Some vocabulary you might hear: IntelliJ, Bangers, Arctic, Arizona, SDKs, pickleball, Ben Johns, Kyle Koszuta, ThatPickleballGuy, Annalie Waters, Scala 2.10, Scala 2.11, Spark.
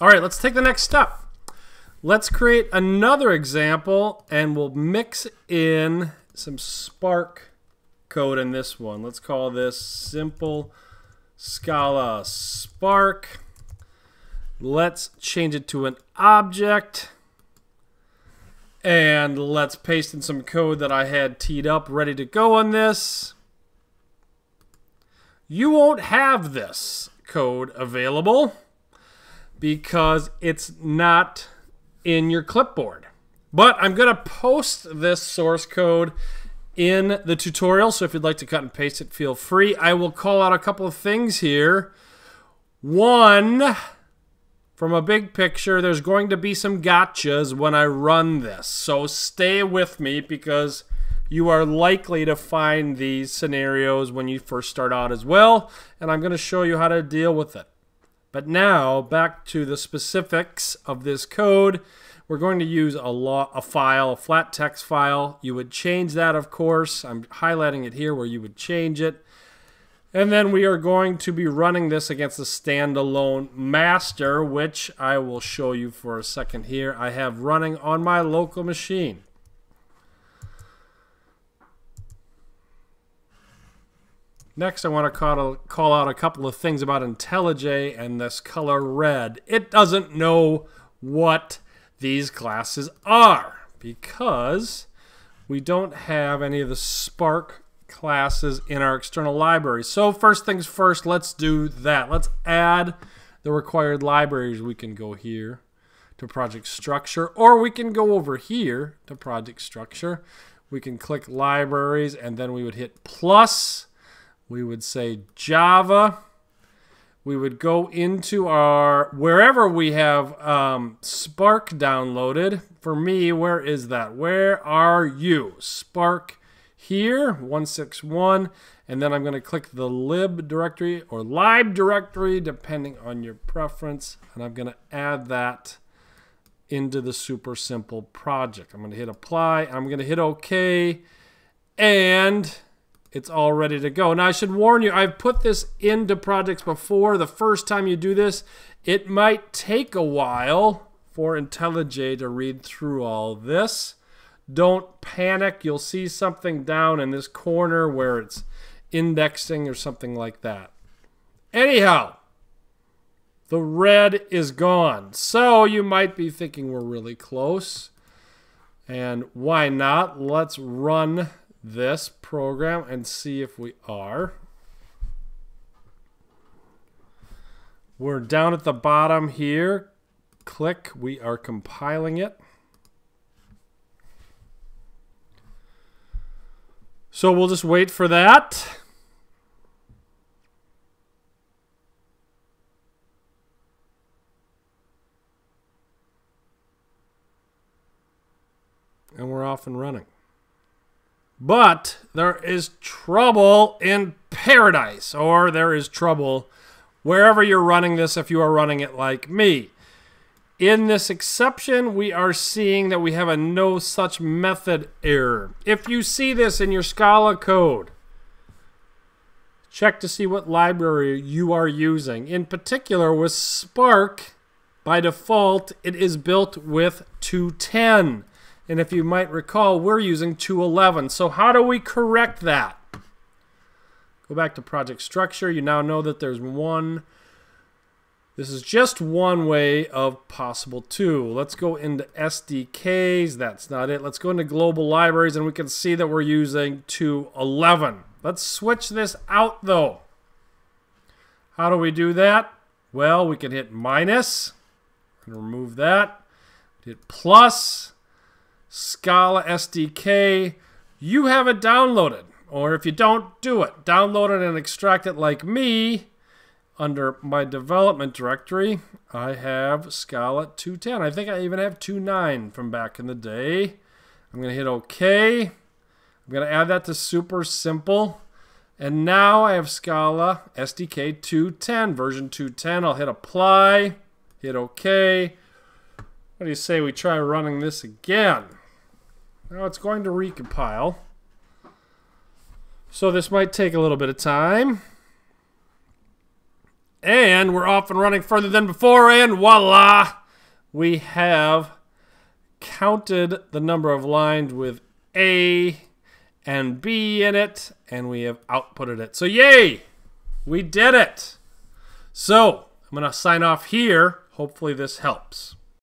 All right, let's take the next step. Let's create another example, and we'll mix in some Spark code in this one. Let's call this simple Scala Spark. Let's change it to an object, and let's paste in some code that I had teed up ready to go on this. You won't have this code available because it's not in your clipboard, but I'm gonna post this source code in the tutorial, so if you'd like to cut and paste it, feel free. I will call out a couple of things here. One, from a big picture, there's going to be some gotchas when I run this, so stay with me because you are likely to find these scenarios when you first start out as well, and I'm gonna show you how to deal with it. But now, back to the specifics of this code. We're going to use a flat text file. You would change that, of course. I'm highlighting it here where you would change it. And then we are going to be running this against a standalone master, which I will show you for a second here. I have running on my local machine. Next, I want to call out a couple of things about IntelliJ and this color red. It doesn't know what these classes are because we don't have any of the Spark classes in our external library. So first things first, let's do that. Let's add the required libraries. We can go here to project structure, or we can go over here to project structure. We can click libraries, and then we would hit plus. We would say Java. We would go into our, wherever we have Spark downloaded. For me, where is that? Where are you? Spark here, 161. And then I'm going to click the lib directory or lib directory, depending on your preference. And I'm going to add that into the super simple project. I'm going to hit apply. I'm going to hit OK. And it's all ready to go. Now I should warn you, I've put this into projects before. The first time you do this, it might take a while for IntelliJ to read through all this. Don't panic. You'll see something down in this corner where it's indexing or something like that. Anyhow, the red is gone. So you might be thinking we're really close. And why not? Let's run this program and see if we are. We're down at the bottom here. Click, we are compiling it. So we'll just wait for that. And we're off and running. But there is trouble in paradise, or there is trouble wherever you're running this if you are running it like me. In this exception, we are seeing that we have a no such method error. If you see this in your Scala code, check to see what library you are using. In particular, with Spark, by default, it is built with 2.10. And if you might recall, we're using 2.11. So how do we correct that? Go back to project structure. You now know that there's one. This is just one way of possible two. Let's go into SDKs. That's not it. Let's go into global libraries, and we can see that we're using 2.11. Let's switch this out, though. How do we do that? Well, we can hit minus and remove that. Hit plus. Scala SDK, you have it downloaded, or if you don't, do it. Download it and extract it like me. Under my development directory, I have Scala 2.10. I think I even have 2.9 from back in the day. I'm going to hit OK. I'm going to add that to super simple. And now I have Scala SDK 2.10, version 2.10. I'll hit apply, hit OK. What do you say we try running this again? Now it's going to recompile. So this might take a little bit of time. And we're off and running further than before, and voila! We have counted the number of lines with A and B in it, and we have outputted it. So yay! We did it! So, I'm going to sign off here. Hopefully this helps.